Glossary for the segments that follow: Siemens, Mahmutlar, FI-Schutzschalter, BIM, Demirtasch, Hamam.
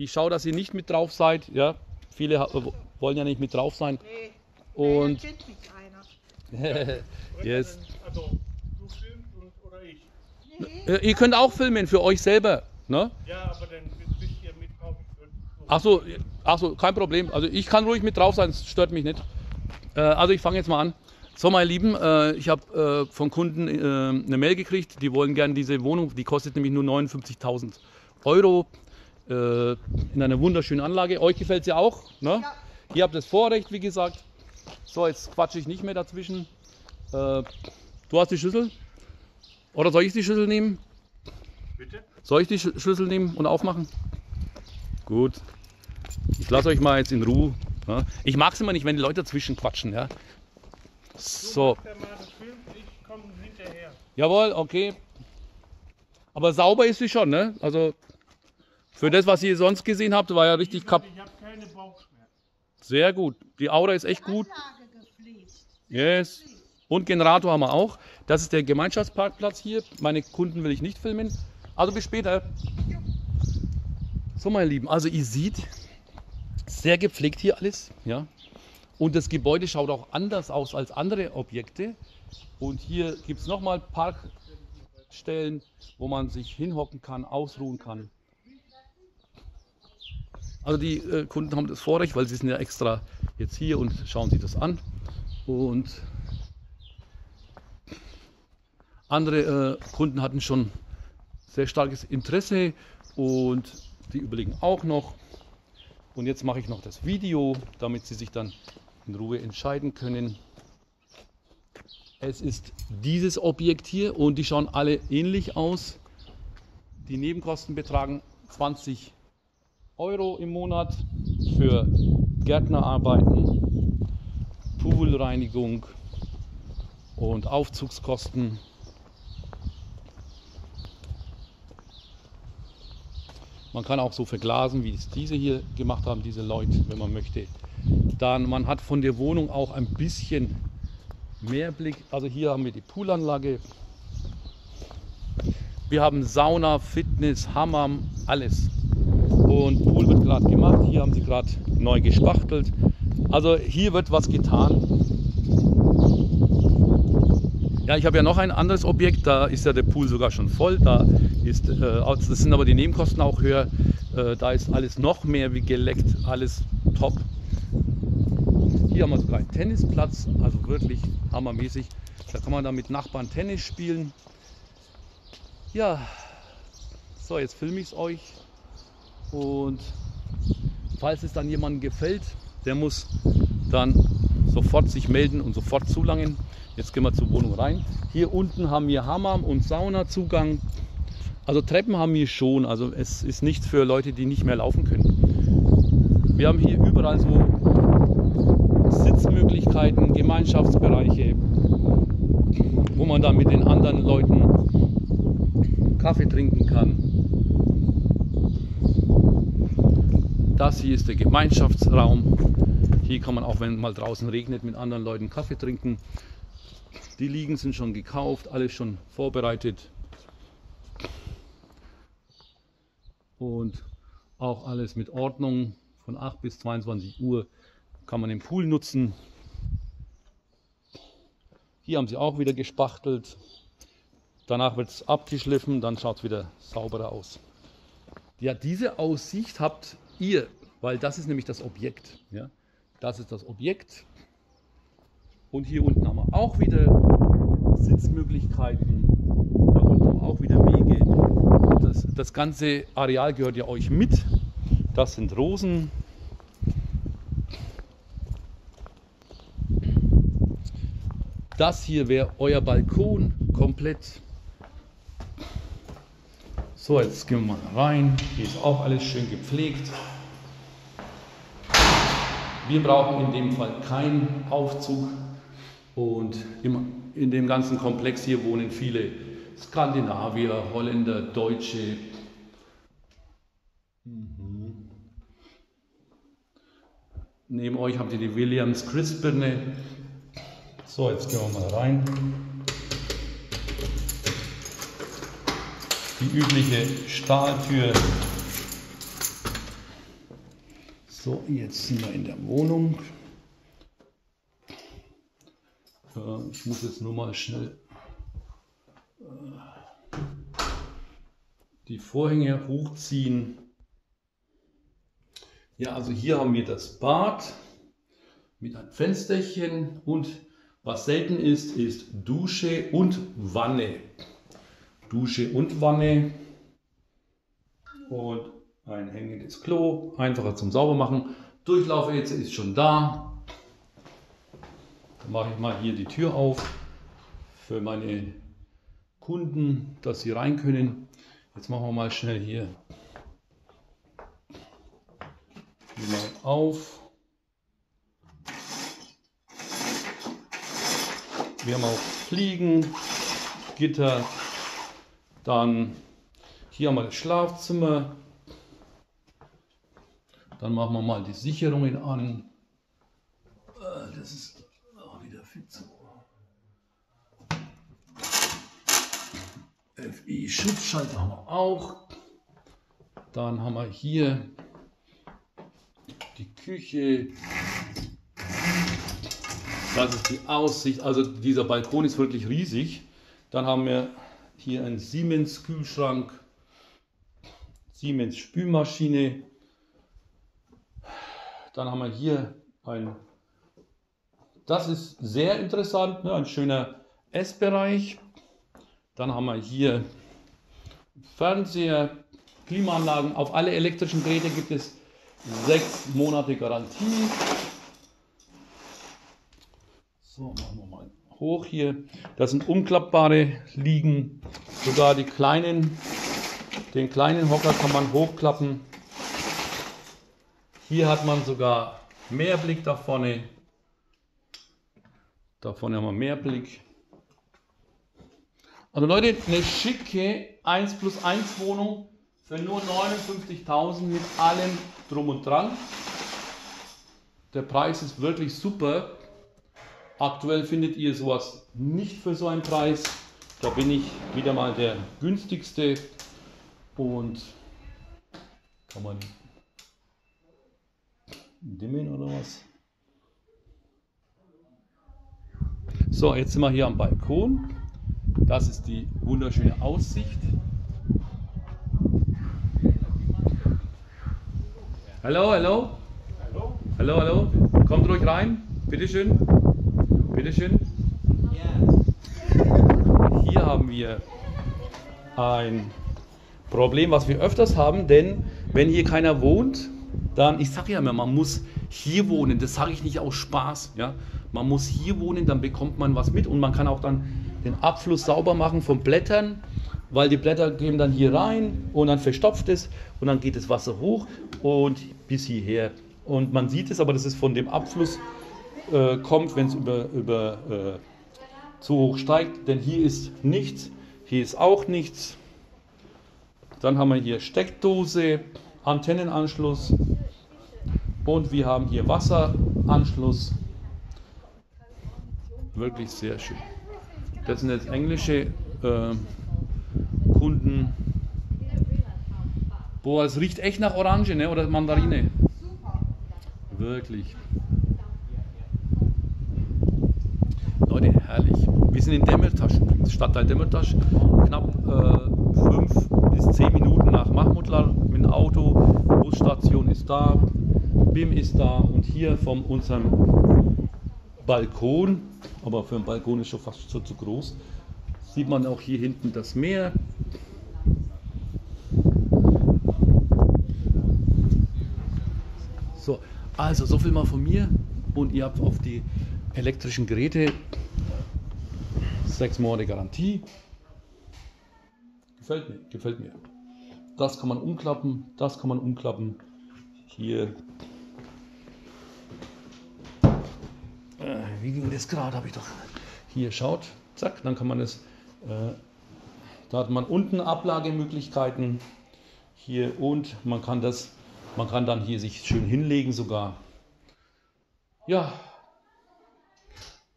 Ich schaue, dass ihr nicht mit drauf seid. Ja, viele wollen ja nicht mit drauf sein. Nee, und kennt mich einer. Yes. Also, du filmst oder ich? Nee. Ihr könnt auch filmen für euch selber. Ne? Ja, aber dann bist du hier mit drauf. Ach so, kein Problem. Also ich kann ruhig mit drauf sein, es stört mich nicht. Also ich fange jetzt mal an. So, meine Lieben, ich habe von Kunden eine Mail gekriegt, die wollen gerne diese Wohnung, die kostet nämlich nur 59.000 Euro in einer wunderschönen Anlage. Euch gefällt sie auch, ne? Ja. Ihr habt das Vorrecht, wie gesagt. So, jetzt quatsche ich nicht mehr dazwischen. Du hast die Schüssel? Oder soll ich die Schüssel nehmen? Bitte? Soll ich die Schlüssel nehmen und aufmachen? Gut. Ich lasse euch mal jetzt in Ruhe. Ja. Ich mag es immer nicht, wenn die Leute dazwischen quatschen. Ja. So. Ich komme hinterher. Jawohl, okay. Aber sauber ist sie schon, ne? Also für das, was ihr sonst gesehen habt, war ja richtig kaputt. Ich habe keine Bauchschmerzen. Sehr gut. Die Aura ist echt gut. Yes. Und Generator haben wir auch. Das ist der Gemeinschaftsparkplatz hier. Meine Kunden will ich nicht filmen. Also bis später. So, meine Lieben, also ihr seht, sehr gepflegt hier alles, ja. Und das Gebäude schaut auch anders aus als andere Objekte. Und hier gibt es nochmal Parkstellen, wo man sich hinhocken kann, ausruhen kann. Also die Kunden haben das Vorrecht, weil sie sind ja extra jetzt hier und schauen sich das an. Und andere Kunden hatten schon sehr starkes Interesse und die überlegen auch noch. Und jetzt mache ich noch das Video, damit sie sich dann in Ruhe entscheiden können. Es ist dieses Objekt hier und die schauen alle ähnlich aus. Die Nebenkosten betragen 20 Euro im Monat für Gärtnerarbeiten, Poolreinigung und Aufzugskosten. Man kann auch so verglasen, wie es diese hier gemacht haben, diese Leute, wenn man möchte. Dann, man hat von der Wohnung auch ein bisschen mehr Blick. Also hier haben wir die Poolanlage. Wir haben Sauna, Fitness, Hamam, alles. Und Pool wird gerade gemacht. Hier haben sie gerade neu gespachtelt. Also hier wird was getan. Ja, ich habe ja noch ein anderes Objekt, da ist ja der Pool sogar schon voll, da ist, das sind aber die Nebenkosten auch höher, da ist alles noch mehr wie geleckt, alles top. Hier haben wir sogar einen Tennisplatz, also wirklich hammermäßig, da kann man dann mit Nachbarn Tennis spielen. Ja, so, jetzt filme ich es euch und falls es dann jemandem gefällt, der muss dann sofort sich melden und sofort zulangen. Jetzt gehen wir zur Wohnung rein. Hier unten haben wir Hammam und Saunazugang. Also Treppen haben wir schon. Also es ist nichts für Leute, die nicht mehr laufen können. Wir haben hier überall so Sitzmöglichkeiten, Gemeinschaftsbereiche, wo man dann mit den anderen Leuten Kaffee trinken kann. Das hier ist der Gemeinschaftsraum. Hier kann man auch, wenn mal draußen regnet, mit anderen Leuten Kaffee trinken. Die Liegen sind schon gekauft, alles schon vorbereitet und auch alles mit Ordnung. Von 8 bis 22 Uhr kann man den Pool nutzen. Hier haben sie auch wieder gespachtelt. Danach wird es abgeschliffen, dann schaut es wieder sauberer aus. Ja, diese Aussicht habt ihr, weil das ist nämlich das Objekt. Ja? Das ist das Objekt. Und hier unten haben wir auch wieder Sitzmöglichkeiten, da unten haben wir auch wieder Wege. Das ganze Areal gehört ja euch mit. Das sind Rosen. Das hier wäre euer Balkon komplett. So, jetzt gehen wir mal rein. Hier ist auch alles schön gepflegt. Wir brauchen in dem Fall keinen Aufzug. Und in dem ganzen Komplex hier wohnen viele Skandinavier, Holländer, Deutsche. Mhm. Neben euch habt ihr die Williams Christbirne. So, jetzt gehen wir mal rein. Die übliche Stahltür. So, jetzt sind wir in der Wohnung. Ich muss jetzt nur mal schnell die Vorhänge hochziehen. Ja, also hier haben wir das Bad mit einem Fensterchen und was selten ist, ist Dusche und Wanne. Dusche und Wanne und ein hängendes Klo, einfacher zum Saubermachen. Durchlauferhitzer ist schon da. Dann mache ich mal hier die Tür auf für meine Kunden, dass sie rein können. Jetzt machen wir mal schnell hier die mal auf. Wir haben auch Fliegen, Gitter. Dann hier haben wir das Schlafzimmer. Dann machen wir mal die Sicherungen an. Das ist auch wieder viel zu. FI-Schutzschalter haben wir auch. Dann haben wir hier die Küche. Das ist die Aussicht. Also dieser Balkon ist wirklich riesig. Dann haben wir hier einen Siemens Kühlschrank, Siemens Spülmaschine. Dann haben wir hier ein, das ist sehr interessant, ne? Ein schöner Essbereich. Dann haben wir hier Fernseher, Klimaanlagen. Auf alle elektrischen Geräte gibt es 6 Monate Garantie. So, machen wir mal hoch hier. Das sind umklappbare Liegen. Sogar die kleinen, den kleinen Hocker kann man hochklappen. Hier hat man sogar mehr Blick da vorne. Da vorne haben wir mehr Blick. Also Leute, eine schicke 1+1 Wohnung für nur 59.000 mit allem drum und dran. Der Preis ist wirklich super. Aktuell findet ihr sowas nicht für so einen Preis. Da bin ich wieder mal der günstigste. Und kann man dimmen oder was? So, jetzt sind wir hier am Balkon. Das ist die wunderschöne Aussicht. Hallo, hallo. Hallo. Hallo, hallo. Kommt ruhig rein. Bitteschön. Bitteschön. Hier haben wir ein Problem, was wir öfters haben, denn wenn hier keiner wohnt, dann, ich sage ja immer, man muss hier wohnen. Das sage ich nicht aus Spaß. Ja? Man muss hier wohnen, dann bekommt man was mit und man kann auch dann den Abfluss sauber machen von Blättern, weil die Blätter gehen dann hier rein und dann verstopft es und dann geht das Wasser hoch und bis hierher. Und man sieht es, aber das ist von dem Abfluss kommt, wenn es über zu hoch steigt, denn hier ist nichts, hier ist auch nichts. Dann haben wir hier Steckdose, Antennenanschluss und wir haben hier Wasseranschluss. Wirklich sehr schön. Das sind jetzt englische Kunden. Boah, es riecht echt nach Orange, ne? Oder Mandarine. Wirklich. Leute, herrlich. Wir sind in Demirtasch übrigens, Stadtteil Demirtasch. Knapp 5 bis 10 Minuten nach Mahmutlar mit dem Auto. Busstation ist da, BIM ist da und hier von unserem Balkon, aber für einen Balkon ist schon fast schon zu groß, sieht man auch hier hinten das Meer. So, also so viel mal von mir und ihr habt auf die elektrischen Geräte 6 Monate Garantie. Gefällt mir, gefällt mir. Das kann man umklappen, das kann man umklappen. Hier. Wie ging das gerade? Habe ich doch hier schaut, zack, dann kann man das. Da hat man unten Ablagemöglichkeiten hier und man kann das, man kann dann hier sich schön hinlegen sogar. Ja,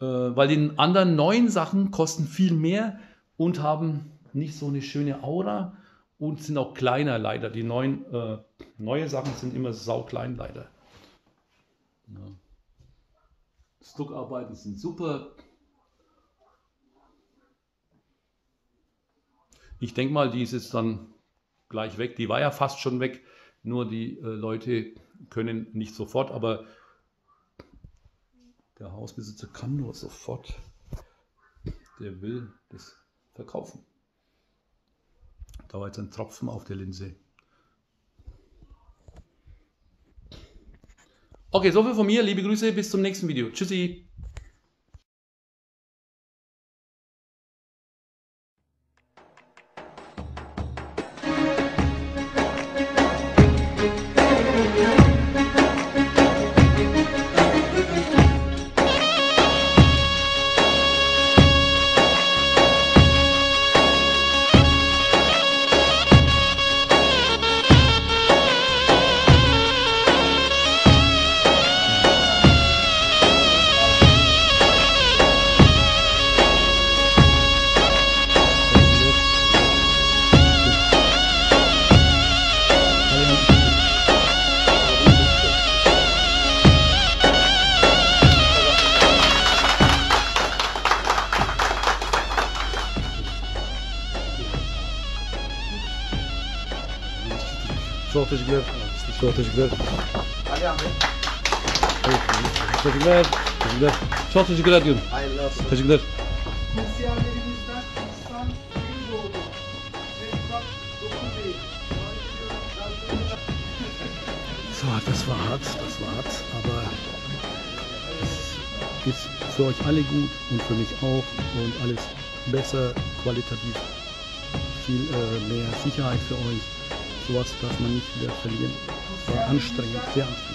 weil die anderen neuen Sachen kosten viel mehr und haben nicht so eine schöne Aura und sind auch kleiner leider. Die neue Sachen sind immer sauklein leider. Ja. Das Druckarbeiten sind super. Ich denke mal, die ist jetzt dann gleich weg. Die war ja fast schon weg, nur die Leute können nicht sofort, aber der Hausbesitzer kann nur sofort. Der will das verkaufen. Da war jetzt ein Tropfen auf der Linse. Okay, soviel von mir. Liebe Grüße, bis zum nächsten Video. Tschüssi. Çok teşekkürler. Çok teşekkürler. Ali abi. Teşekkürler. Teşekkürler. Çok teşekkürler diyorum. Hayırlı olsun. Teşekkürler. Mesihlerimizden İslam din doğdu. Resulullah'ın doku değil. So, das war hart, das war hart, aber es ist für euch alle gut und für mich auch und alles besser, qualitativ, viel mehr Sicherheit für euch. Sowas darf man nicht wieder verlieren. Es war anstrengend, sehr anstrengend.